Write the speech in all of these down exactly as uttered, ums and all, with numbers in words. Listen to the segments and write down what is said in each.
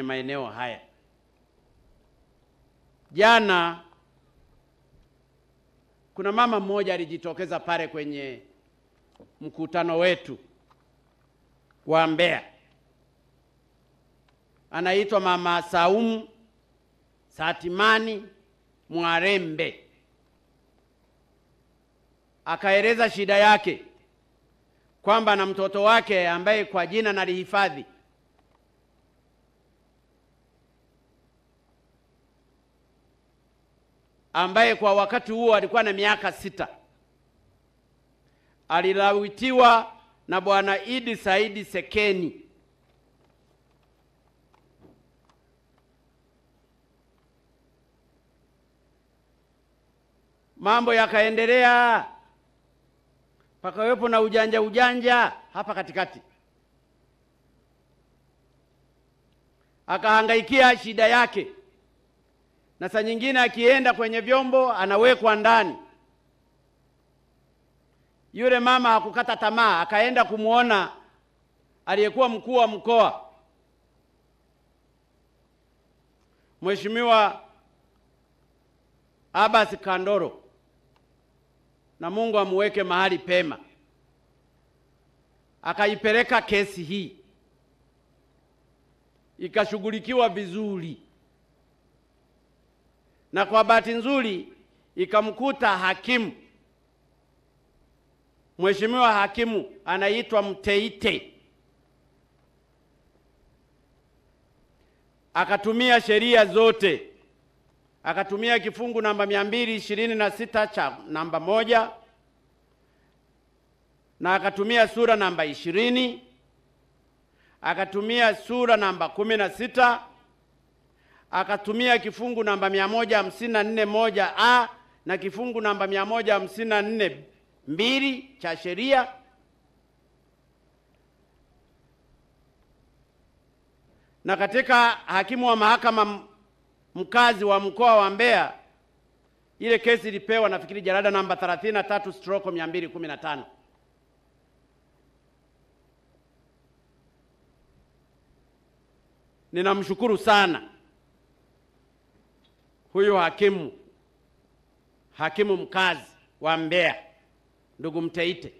kwenye maeneo haya. Jana kuna mama mmoja alijitokeza pale kwenye mkutano wetu wa Mbeya. Anaitwa Mama Saumu Satimani Mwarembe. Akaeleza shida yake kwamba na mtoto wake ambaye kwa jina nalihifadhi ambaye kwa wakati huo alikuwa na miaka sita, alilawitiwa na Bwana Idd Saidi Sekeni mambo yakaendelea pakawepo na ujanja ujanja hapa katikati. Akahangaikia shida yake, na saa nyingine akienda kwenye vyombo anawekwa ndani. Yule mama hakukata tamaa, akaenda kumuona aliyekuwa mkuu wa mkoa, Mheshimiwa Abbas Kandoro, na Mungu amuweke mahali pema. Akaipeleka kesi hii, ikashughulikiwa vizuri, na kwa bahati nzuri ikamkuta hakimu, Mheshimiwa hakimu anaitwa Mteite. Akatumia sheria zote, akatumia kifungu namba mia mbili ishirini na sita cha namba moja, na akatumia sura namba ishirini, akatumia sura namba kumi na sita, akatumia kifungu namba mia moja hamsini na nne moja a na kifungu namba mia moja hamsini na nne mbili cha sheria. Na katika hakimu wa mahakama mkazi wa mkoa wa Mbeya, ile kesi ilipewa nafikiri jarada namba thelathini na tatu stroke mia mbili kumi na tano. Ninamshukuru sana huyu hakimu hakimu mkazi wa Mbeya, ndugu Mteite,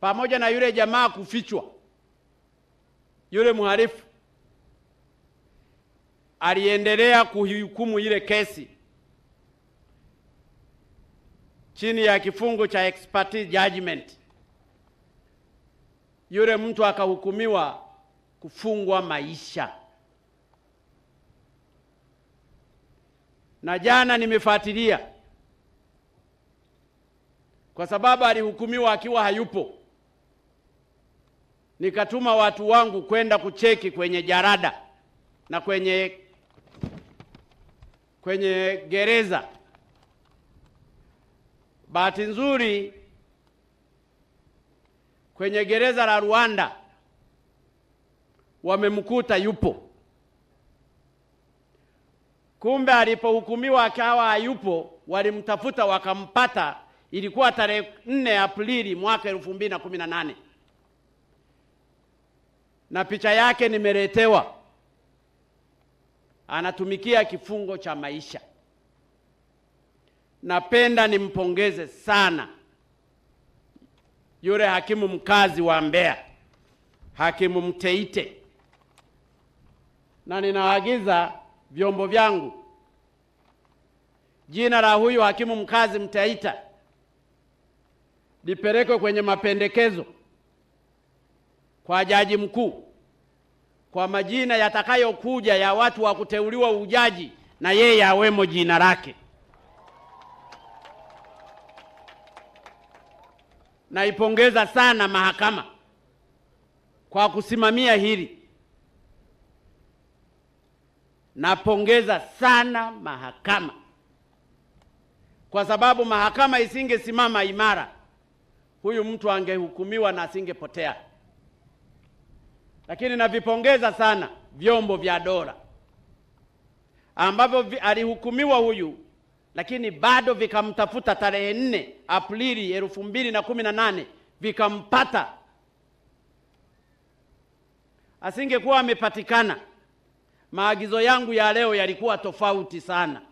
pamoja na yule jamaa kufichwa, yule mhalifu aliendelea kuhukumu ile kesi chini ya kifungu cha expertise judgment. Yule mtu akahukumiwa kufungwa maisha. Na jana nimefuatilia, kwa sababu alihukumiwa akiwa hayupo, nikatuma watu wangu kwenda kucheki kwenye jarada na kwenye kwenye gereza. Bahati nzuri kwenye gereza la Luanda wamemkuta yupo. Kumbe alipohukumiwa akawa hayupo, walimtafuta wakampata. Ilikuwa tarehe nne Aprili mwaka elfu mbili na kumi na nane, na picha yake nimeletewa, anatumikia kifungo cha maisha. Napenda nimpongeze sana yule hakimu mkazi wa Mbeya, hakimu Mteite, na ninaagiza vyombo vyangu jina la huyu hakimu mkazi Mteite lipelekwe kwenye mapendekezo kwa Jaji Mkuu, kwa majina yatakayokuja ya watu wa kuteuliwa ujaji, na yeye awemo jina lake. Naipongeza sana mahakama kwa kusimamia hili. Napongeza sana mahakama, kwa sababu mahakama isingesimama imara, huyu mtu angehukumiwa na asingepotea. Lakini navipongeza sana vyombo vya dola ambavyo alihukumiwa huyu, lakini bado vikamtafuta tarehe nne Aprili elfu mbili na kumi na nane, vikampata. asingekuwa amepatikana, maagizo yangu ya leo yalikuwa tofauti sana.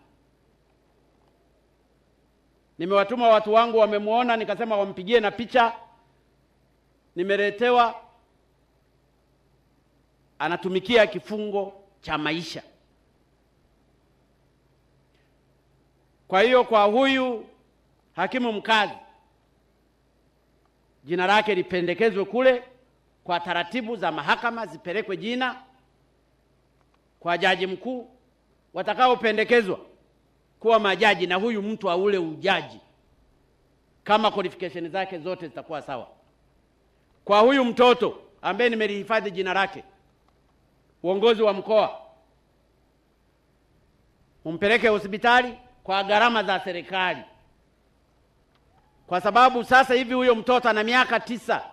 Nimewatuma watu wangu, wamemuona, nikasema wampigie na picha. Nimeletewa, anatumikia kifungo cha maisha. Kwa hiyo kwa huyu hakimu mkazi, jina lake lipendekezwe kule kwa taratibu za mahakama, zipelekwe jina kwa jaji mkuu, watakaopendekezwa kuwa majaji, na huyu mtu aule ujaji kama qualification zake zote zitakuwa sawa. Kwa huyu mtoto ambaye nimelihifadhi jina lake, uongozi wa mkoa umpeleke hospitali kwa gharama za serikali, kwa sababu sasa hivi huyo mtoto ana miaka tisa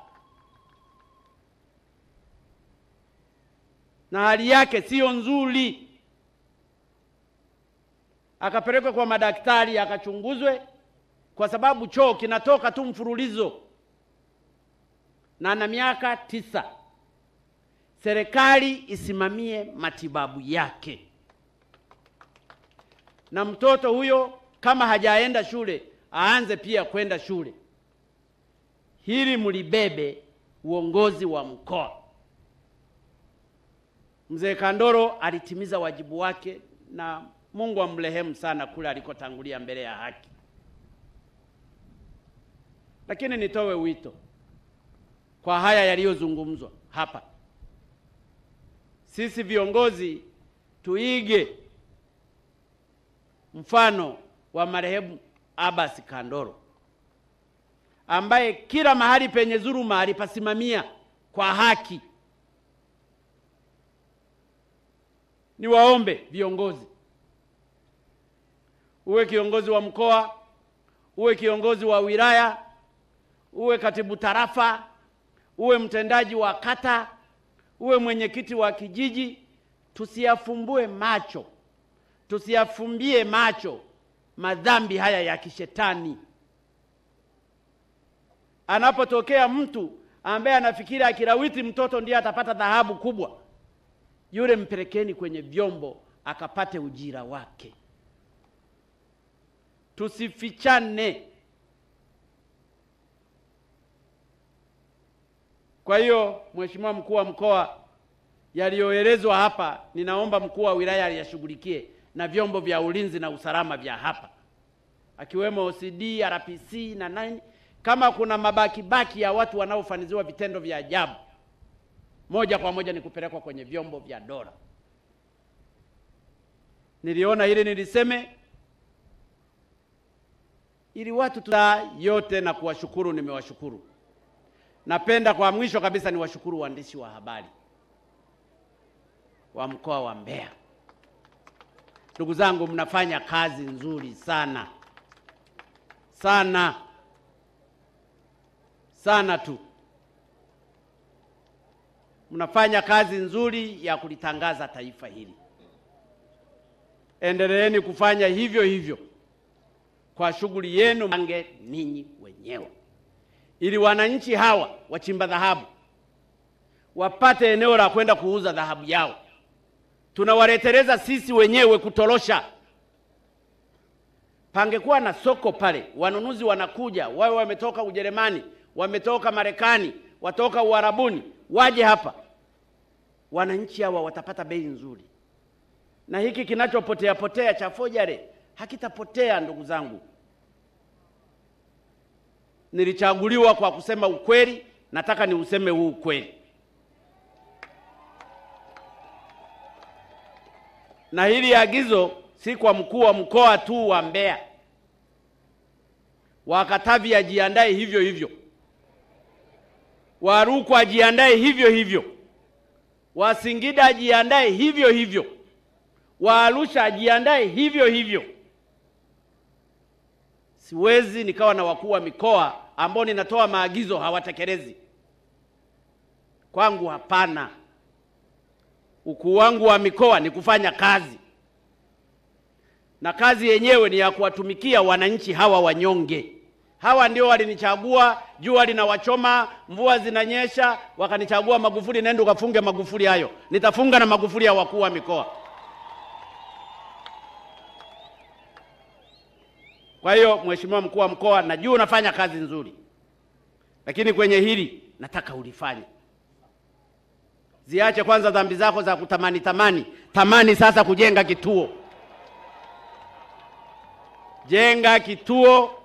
na hali yake sio nzuri. Akapelekwe kwa madaktari akachunguzwe, kwa sababu choo kinatoka tu mfululizo na ana miaka tisa. Serikali isimamie matibabu yake, na mtoto huyo kama hajaenda shule aanze pia kwenda shule. Hili mlibebe uongozi wa mkoa. Mzee Kandoro alitimiza wajibu wake, na Mungu amrehemu sana kule alikotangulia mbele ya haki. Lakini nitowe wito kwa haya yaliyozungumzwa hapa. Sisi viongozi tuige mfano wa marehemu Abbas Kandoro, ambaye kila mahali penye dhuluma alipasimamia kwa haki. Niwaombe viongozi, uwe kiongozi wa mkoa, uwe kiongozi wa wilaya, uwe katibu tarafa, uwe mtendaji wa kata, uwe mwenyekiti wa kijiji, tusiyafumbue macho, tusiyafumbie macho madhambi haya ya kishetani. Anapotokea mtu ambaye anafikiri akilawiti mtoto ndiye atapata dhahabu kubwa, yule mpelekeni kwenye vyombo akapate ujira wake. Tusifichane. Kwa hiyo Mheshimiwa Mkuu wa Mkoa, yaliyoelezwa hapa ninaomba mkuu wa wilaya aliyashughulikie na vyombo vya ulinzi na usalama vya hapa, akiwemo O C D, R P C na nani. Kama kuna mabaki baki ya watu wanaofaniziwa vitendo vya ajabu, moja kwa moja ni kupelekwa kwenye vyombo vya dola. Niliona hili niliseme ili watu tuta yote na kuwashukuru. Nimewashukuru. Napenda kwa mwisho kabisa niwashukuru waandishi wa habari wa mkoa wa Mbeya. Ndugu zangu, mnafanya kazi nzuri sana. Sana. Sana tu. Mnafanya kazi nzuri ya kulitangaza taifa hili. Endeleeni kufanya hivyo hivyo kwa shughuli yenu mange ninyi wenyewe, ili wananchi hawa wachimba dhahabu wapate eneo la kwenda kuuza dhahabu yao. Tunawaleteleza sisi wenyewe kutorosha. Pangekuwa na soko pale, wanunuzi wanakuja, wawe wametoka Ujerumani, wametoka Marekani, watoka Uarabuni, waje hapa. Wananchi hawa watapata bei nzuri, na hiki kinachopotea potea cha fojare hakitapotea. Ndugu zangu, nilichaguliwa kwa kusema ukweli, nataka ni useme huu ukweli. Na hili agizo si kwa mkuu wa mkoa tu wa Mbeya, Wakatavi ajiandae hivyo hivyo, Warukwa ajiandae hivyo hivyo, Wasingida ajiandae hivyo hivyo, Waarusha ajiandae hivyo hivyo. Siwezi nikawa na wakuu wa mikoa ambao ninatoa maagizo hawatekelezi. Kwangu hapana. Ukuu wangu wa mikoa ni kufanya kazi, na kazi yenyewe ni ya kuwatumikia wananchi hawa wanyonge. Hawa ndio walinichagua, jua linawachoma, mvua zinanyesha, wakanichagua Magufuli, nenda ukafunge Magufuli hayo. Nitafunga na Magufuli ya wakuu wa mikoa. Kwa hiyo mheshimiwa mkuu wa mkoa, najua unafanya kazi nzuri. Lakini kwenye hili nataka ulifanye. Ziache kwanza dhambi zako za kutamani tamani. Tamani sasa kujenga kituo. Jenga kituo